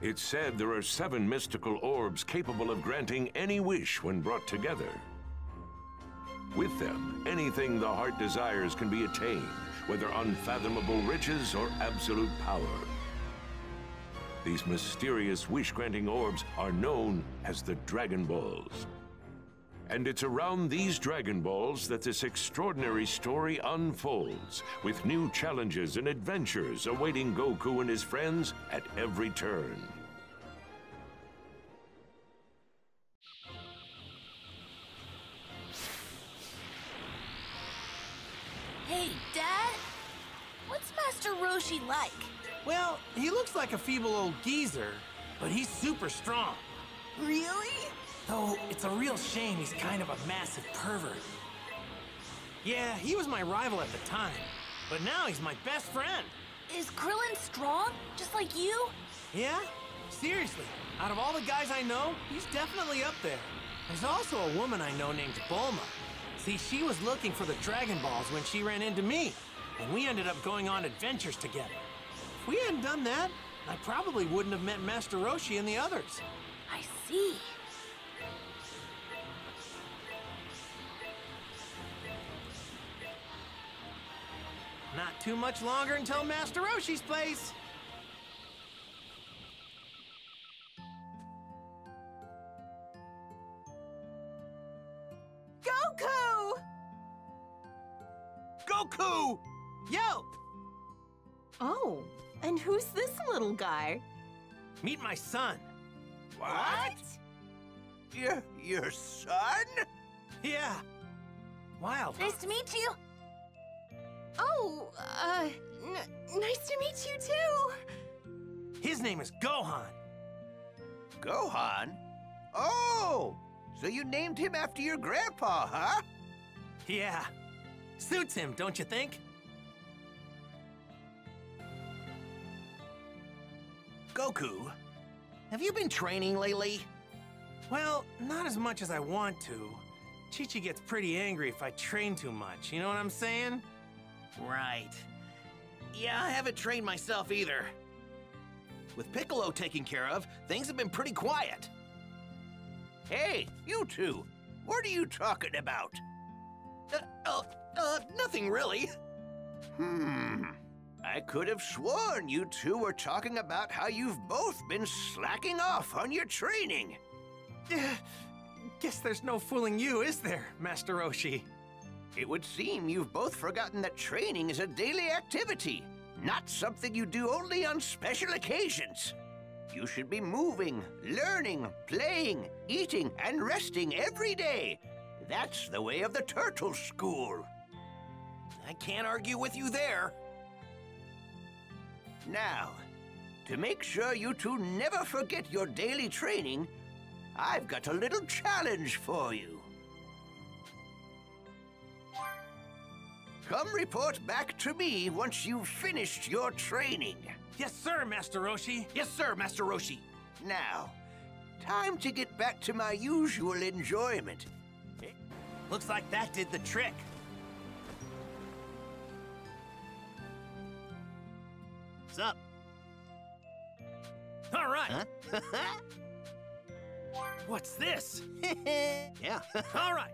It's said there are 7 mystical orbs capable of granting any wish when brought together. With them, anything the heart desires can be attained, whether unfathomable riches or absolute power. These mysterious wish-granting orbs are known as the Dragon Balls. And it's around these Dragon Balls that this extraordinary story unfolds, with new challenges and adventures awaiting Goku and his friends at every turn. Hey, Dad! What's Master Roshi like? Well, he looks like a feeble old geezer, but he's super strong. Really? Though, it's a real shame he's kind of a massive pervert. Yeah, he was my rival at the time, but now he's my best friend. Is Krillin strong, just like you? Yeah, seriously. Out of all the guys I know, he's definitely up there. There's also a woman I know named Bulma. See, she was looking for the Dragon Balls when she ran into me, and we ended up going on adventures together. If we hadn't done that, I probably wouldn't have met Master Roshi and the others. I see. Not too much longer until Master Roshi's place. Goku! Goku! Yo! Oh, and who's this little guy? Meet my son. What? Your son? Yeah. Wow. Nice to meet you. Oh, nice to meet you, too! His name is Gohan. Gohan? Oh! So you named him after your grandpa, huh? Yeah. Suits him, don't you think? Goku, have you been training lately? Well, not as much as I want to. Chi-Chi gets pretty angry if I train too much, you know what I'm saying? Right. Yeah, I haven't trained myself either. With Piccolo taken care of, things have been pretty quiet. Hey, you two! What are you talking about? Nothing really. I could have sworn you two were talking about how you've both been slacking off on your training. Guess there's no fooling you, is there, Master Roshi? It would seem you've both forgotten that training is a daily activity, not something you do only on special occasions. You should be moving, learning, playing, eating, and resting every day. That's the way of the Turtle School. I can't argue with you there. Now, to make sure you two never forget your daily training, I've got a little challenge for you. Come report back to me once you've finished your training. Yes, sir, Master Roshi. Yes, sir, Master Roshi. Now, time to get back to my usual enjoyment. Looks like that did the trick. What's up? All right. Huh? What's this? Yeah. All right.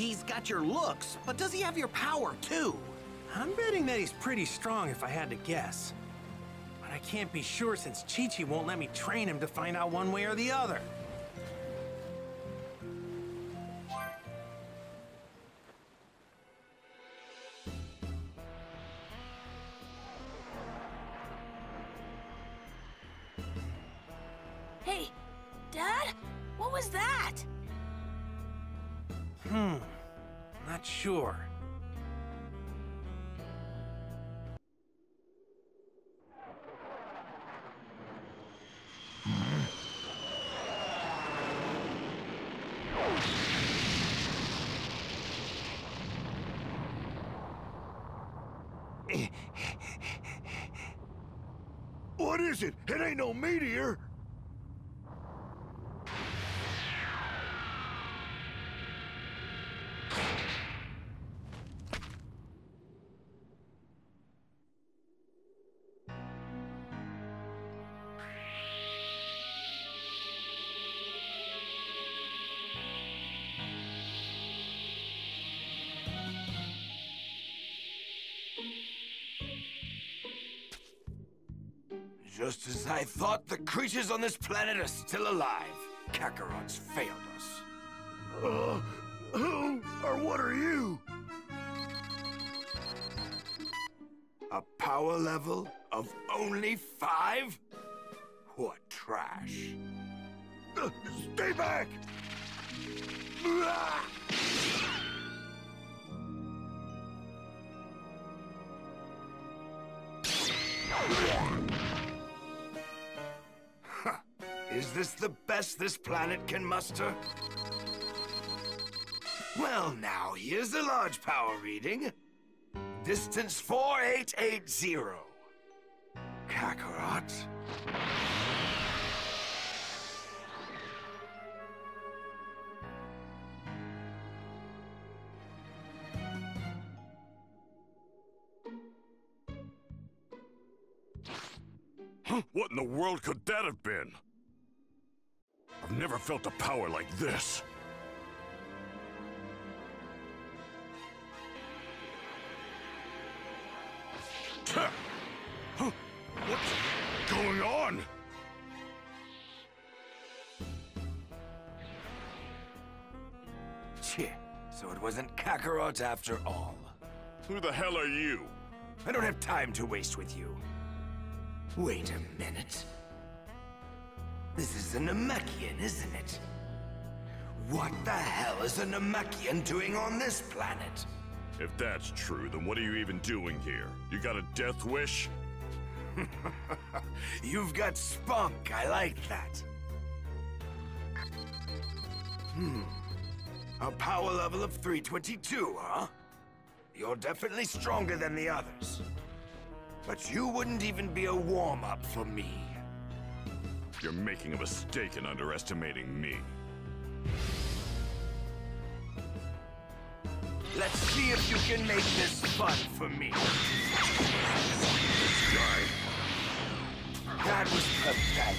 he's got your looks, but does he have your power, too? I'm betting that he's pretty strong if I had to guess. But I can't be sure since Chi-Chi won't let me train him to find out one way or the other. Sure. What is it? It ain't no meteor. Just as I thought, the creatures on this planet are still alive. Kakarot's failed us. Who or what are you? A power level of only 5? What trash. Stay back! Is this the best this planet can muster? Well, now, here's the large power reading. Distance 4880. Kakarot. What in the world could that have been? I've never felt a power like this. What's going on? So it wasn't Kakarot after all. Who the hell are you? I don't have time to waste with you. Wait a minute. This is a Namekian, isn't it? What the hell is a Namekian doing on this planet? If that's true, then what are you even doing here? You got a death wish? You've got spunk, I like that. A power level of 322, huh? You're definitely stronger than the others. But you wouldn't even be a warm-up for me. You're making a mistake in underestimating me. Let's see if you can make this fun for me. That was pathetic.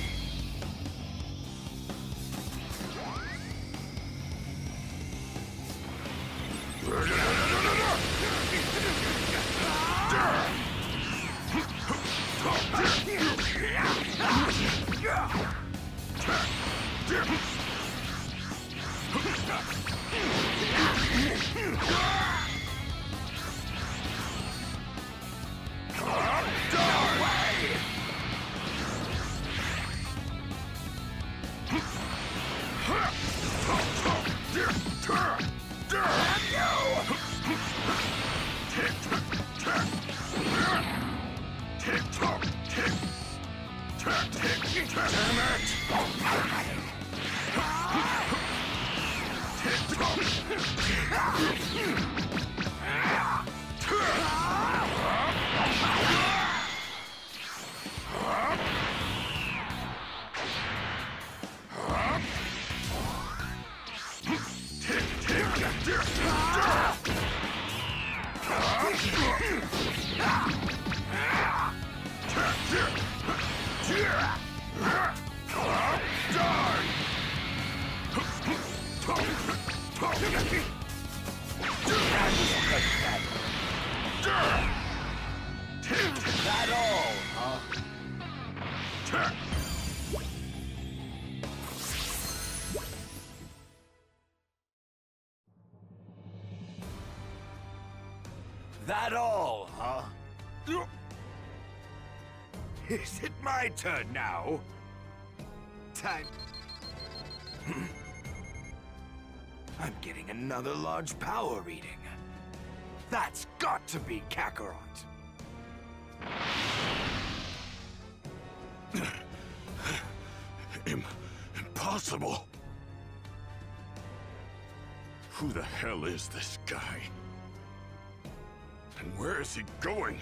Is it my turn now? Time. I'm getting another large power reading. That's got to be Kakarot. Impossible. Who the hell is this guy? And where is he going?